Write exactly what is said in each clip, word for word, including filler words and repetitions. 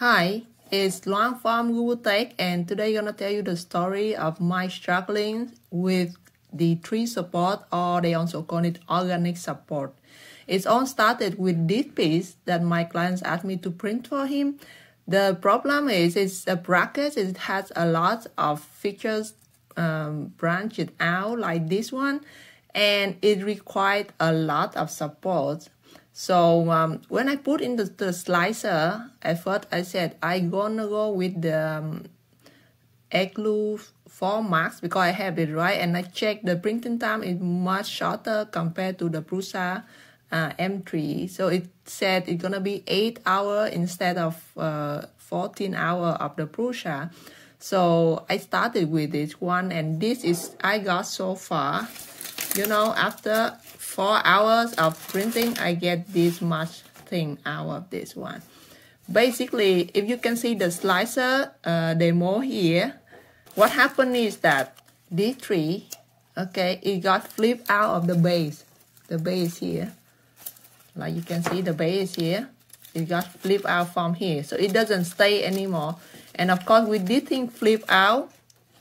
Hi, it's Luang from Google Tech, and today I'm gonna tell you the story of my struggling with the tree support, or they also call it organic support. It all started with this piece that my clients asked me to print for him. The problem is it's a bracket, it has a lot of features um, branched out like this one, and it required a lot of support. So um, when I put in the, the slicer, at first I said I gonna go with the um, Elegoo four Max because I have it right, and I checked the printing time is much shorter compared to the Prusa uh, M three. So it said it's gonna be eight hour instead of uh, fourteen hour of the Prusa. So I started with this one, and this is I got so far. You know, after four hours of printing, I get this much thing out of this one. Basically, if you can see the slicer uh, demo here, what happened is that this tree, okay, it got flipped out of the base. The base here, like you can see the base here, it got flipped out from here. So it doesn't stay anymore. And of course, with this thing flipped out,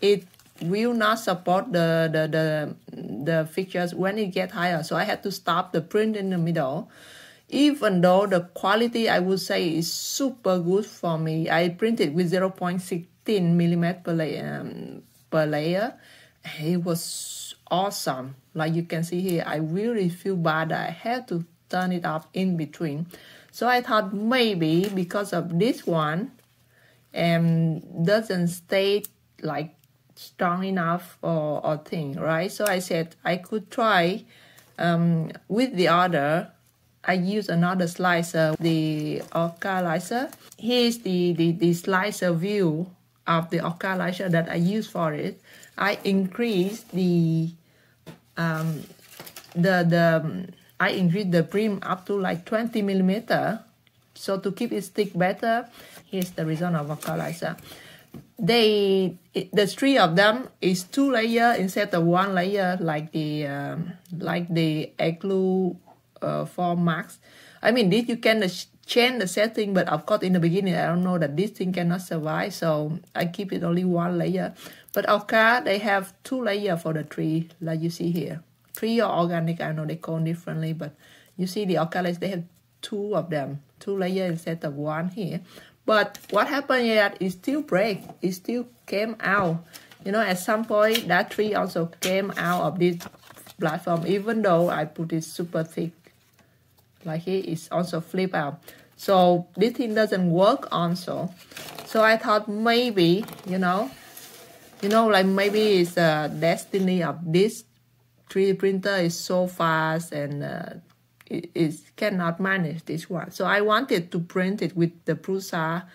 it will not support the, the, the, the features when it gets higher. So I had to stop the print in the middle. Even though the quality, I would say, is super good for me. I printed with zero point one six millimeters per, um, per layer. It was awesome. Like you can see here, I really feel bad that I had to turn it up in between. So I thought maybe because of this one, um, doesn't stay like strong enough or, or thing, right? So I said I could try um, with the other. I use another slicer, the Orca Slicer. Here's the, the, the slicer view of the Orca Slicer that I use for it. I increased the um, the the I increased the brim up to like twenty millimeter, so to keep it stick better. Here's the result of Orca Slicer. They, it, the three of them is two layer instead of one layer like the um, like the Elegoo uh, four Max. I mean, this you can change the setting, but of course in the beginning I don't know that this thing cannot survive, so I keep it only one layer. But Orca, they have two layer for the tree, like you see here. Tree or organic, I know they call differently, but you see the Orca, they have two of them, two layer instead of one here. But what happened is that it still break, it still came out. You know, at some point, that tree also came out of this platform, even though I put it super thick. Like here, it's also flipped out. So this thing doesn't work also. So I thought maybe, you know, you know, like maybe it's the destiny of this three D printer is so fast and uh, It, it cannot manage this one. So I wanted to print it with the Prusa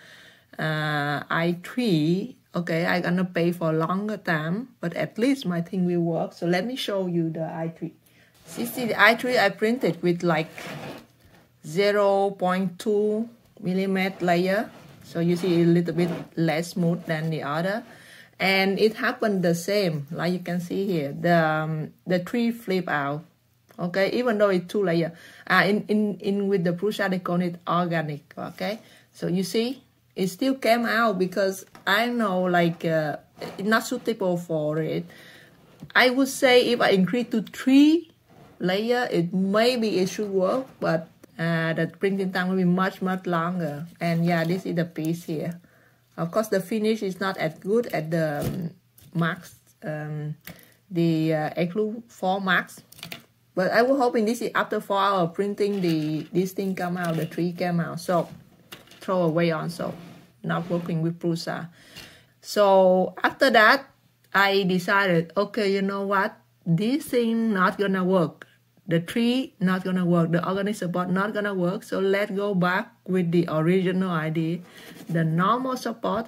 uh, i three. Okay, I'm gonna pay for longer time, but at least my thing will work. So let me show you the i three. See, see the i three I printed with like zero point two millimeter layer. So you see a little bit less smooth than the other. And it happened the same, like you can see here. The, um, the tree flipped out. Okay, even though it's two layer, uh, in in in with the Prusa they call it organic. Okay, so you see, it still came out because I know like uh, it's not suitable for it. I would say if I increase to three layer, it maybe it should work, but uh, the printing time will be much much longer. And yeah, this is the piece here. Of course, the finish is not as good at the um, Max, um, the uh, Elegoo four Max. But I was hoping this is after four hours of printing, the this thing come out, the tree came out. So throw away also, not working with Prusa. So after that, I decided, okay, you know what? This thing not gonna work. The tree not gonna work. The organic support not gonna work. So let's go back with the original idea, the normal support.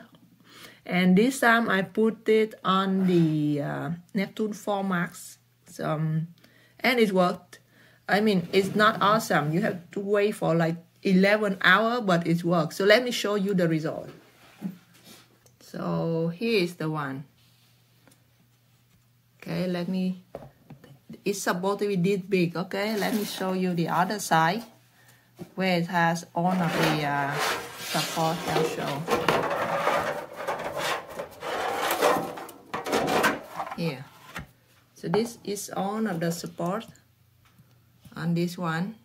And this time I put it on the uh, Neptune four Max. So, um, and it worked. I mean, it's not awesome. You have to wait for like eleven hours, but it worked. So let me show you the result. So here is the one. Okay, let me, it's supposed to be this big. Okay, let me show you the other side where it has all of the uh, 打包下手. Here, so this is all of the support on this one.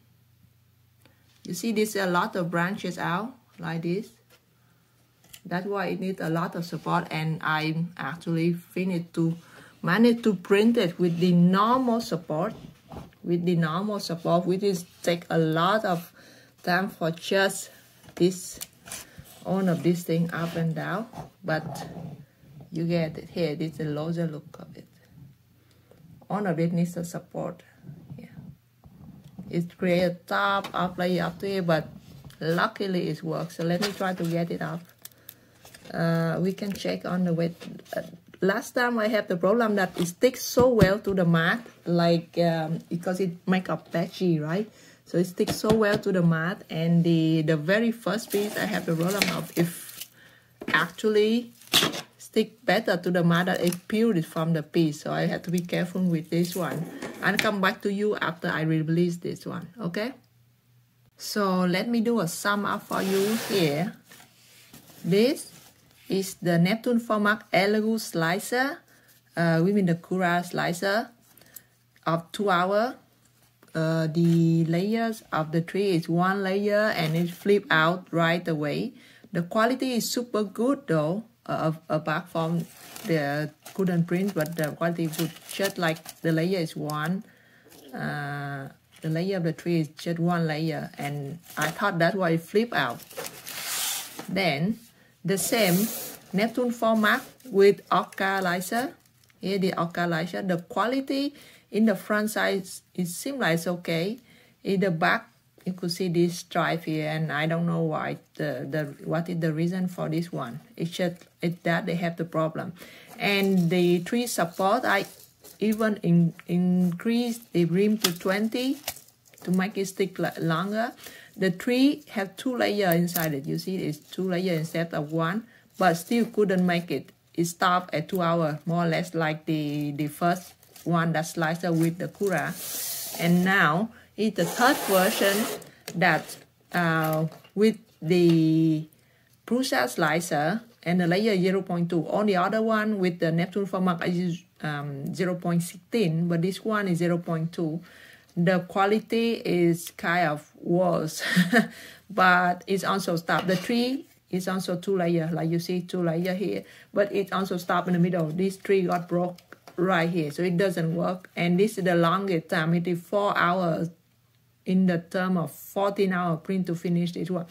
You see, there's a lot of branches out like this. That's why it needs a lot of support, and I actually finished to manage to print it with the normal support, with the normal support, which is take a lot of time for just this, all of this thing up and down. But you get it here. This is a larger look of it. All of it needs a support. Yeah, it creates a top up layer up to here, but luckily it works. So let me try to get it up. Uh, we can check on the weight. Uh, last time I have the problem that it sticks so well to the mat, like um, because it make up patchy, right? So it sticks so well to the mat, and the the very first piece I have the problem of if actually stick better to the mat that it peeled it from the piece. So I have to be careful with this one. I'll come back to you after I release this one, okay? So let me do a sum up for you here. This is the Neptune four Max Elegoo Slicer, uh, we mean the Cura Slicer, of two hours. Uh, the layers of the tree is one layer and it flips out right away. The quality is super good though, uh, apart from the couldn't print, but the quality would just like the layer is one. Uh, the layer of the tree is just one layer, and I thought that's why it flipped out. Then, the same Neptune four Max with Orca Slicer. Here the Orca Slicer. The quality in the front side, it seems like it's okay. In the back, you could see this stripe here, and I don't know why. The, the what is the reason for this one? It's just it, that they have the problem. And the tree support, I even in, increased the rim to twenty to make it stick longer. The tree have two layers inside it. You see, it's two layers instead of one, but still couldn't make it. It stopped at two hours, more or less like the, the first one that slicer with the Cura. And now it's the third version that uh, with the Prusa Slicer and the layer zero point two. On the other one with the Neptune four Max is um, zero point one six, but this one is zero point two. The quality is kind of worse, but it's also stopped. The tree is also two layer, like you see two layer here, but it also stopped in the middle. This tree got broke right here, so it doesn't work. And this is the longest time. It is four hours in the term of fourteen hour print to finish this one.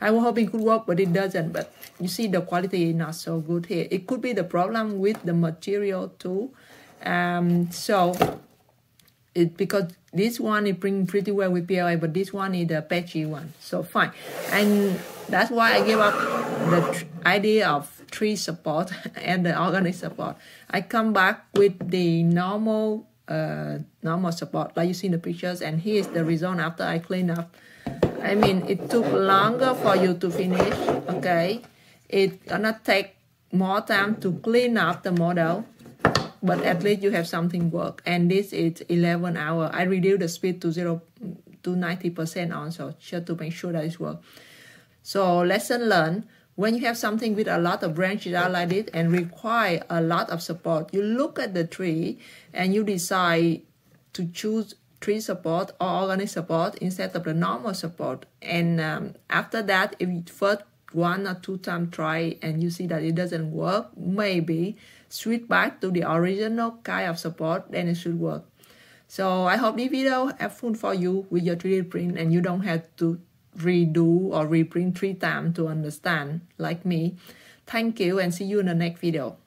I was hoping it could work, but it doesn't. But you see the quality is not so good here. It could be the problem with the material too. Um, so it because this one it brings pretty well with P L A, but this one is a patchy one, so fine. And that's why I gave up the idea of tree support and the organic support. I come back with the normal uh, normal support, like you see in the pictures, and here's the result after I clean up. I mean, it took longer for you to finish, okay? It's gonna take more time to clean up the model, but at least you have something work. And this is eleven hours. I reduced the speed to zero to ninety percent also, just to make sure that it works. So lesson learned, when you have something with a lot of branches out like this and require a lot of support, you look at the tree and you decide to choose tree support or organic support instead of the normal support. And um, after that, if you first one or two times try and you see that it doesn't work, maybe switch back to the original kind of support, then it should work. So I hope this video helpful for you with your three D print, and you don't have to redo or reprint three times to understand like me. Thank you, and see you in the next video.